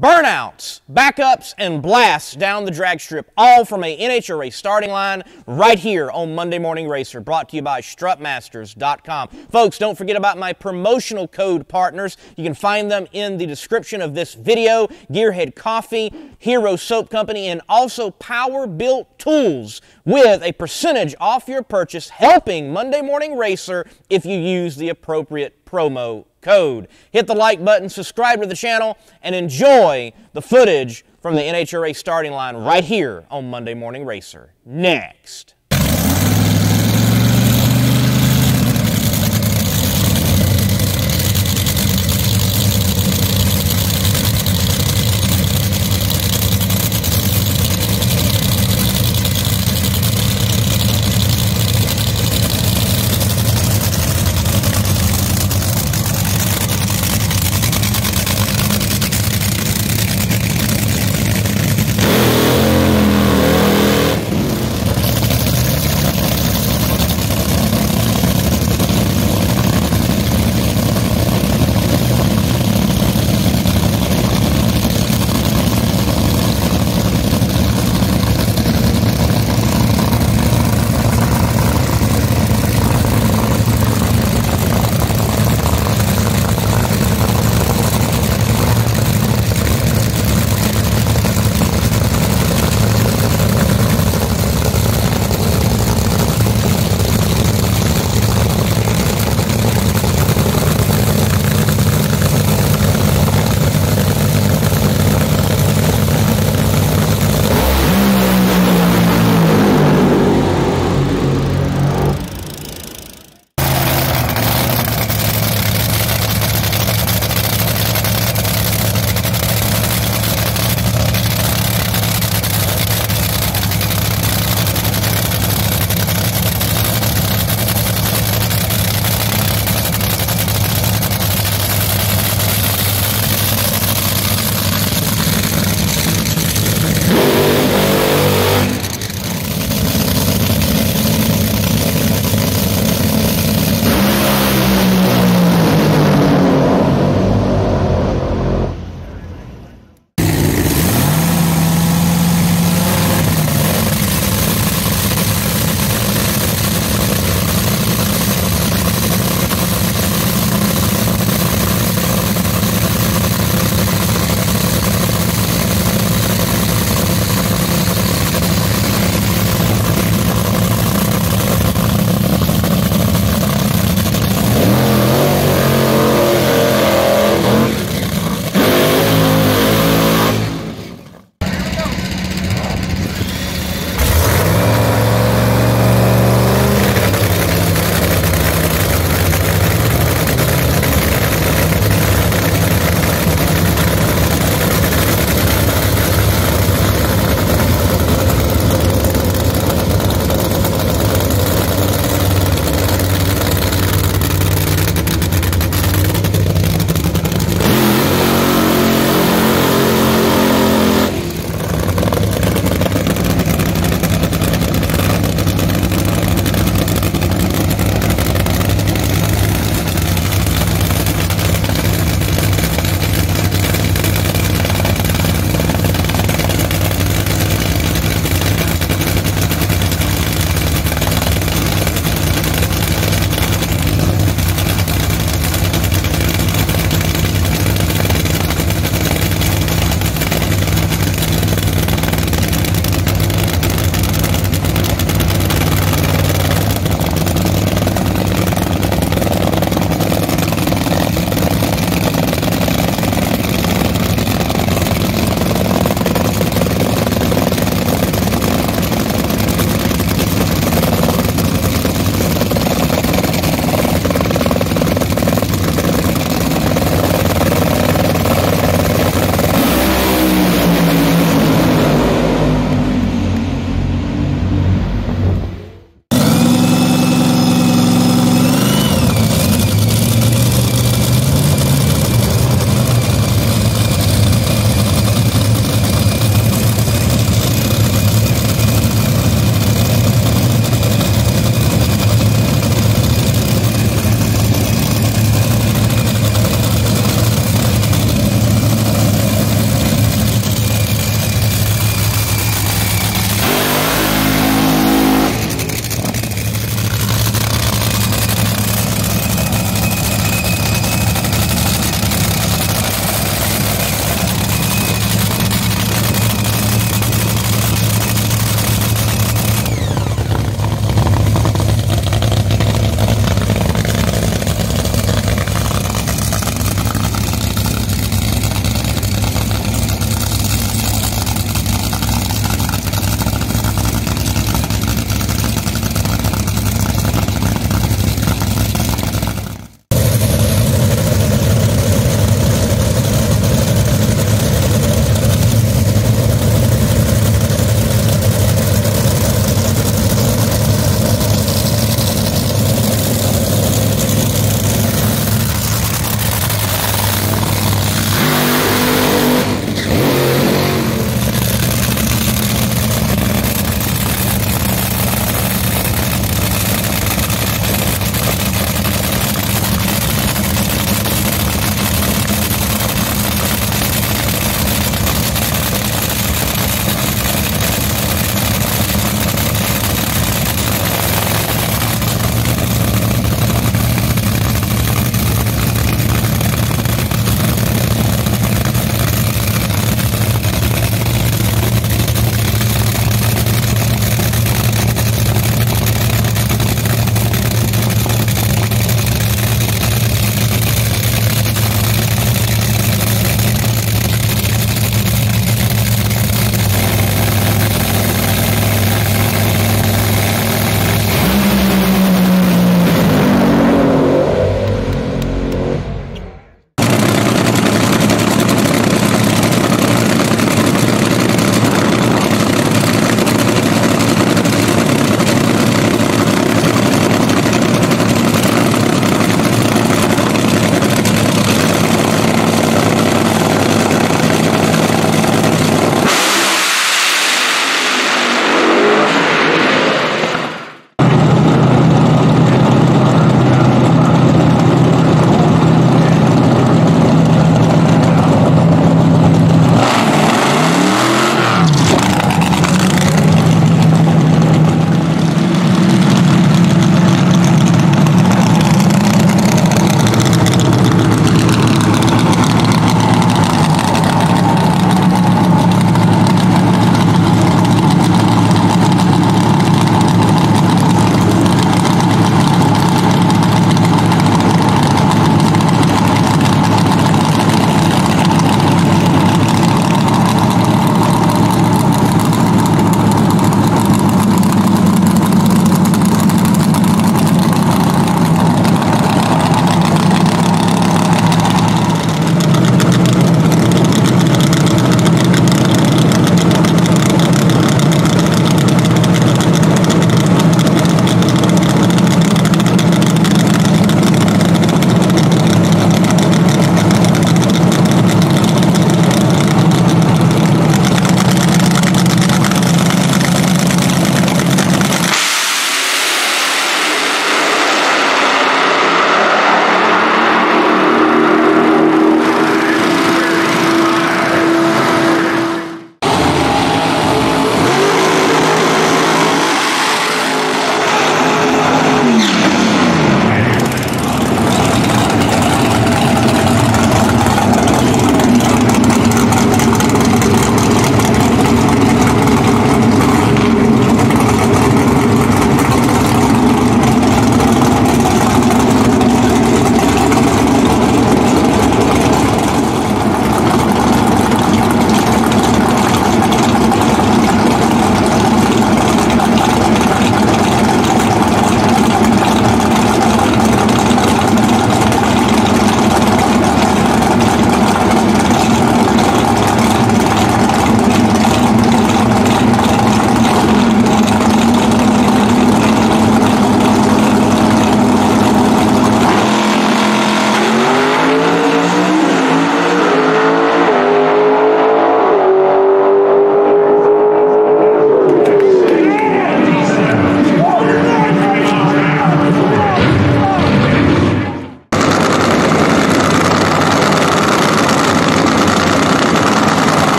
burnouts, backups, and blasts down the drag strip, all from a NHRA starting line right here on Monday Morning Racer, brought to you by Strutmasters.com. Folks, don't forget about my promotional code partners. You can find them in the description of this video: Gearhead Coffee, Hero Soap Company, and also Power Built Tools, with a percentage off your purchase, helping Monday Morning Racer if you use the appropriate promo code. Hit the like button, subscribe to the channel, and enjoy the footage from the NHRA starting line right here on Monday Morning Racer. Next.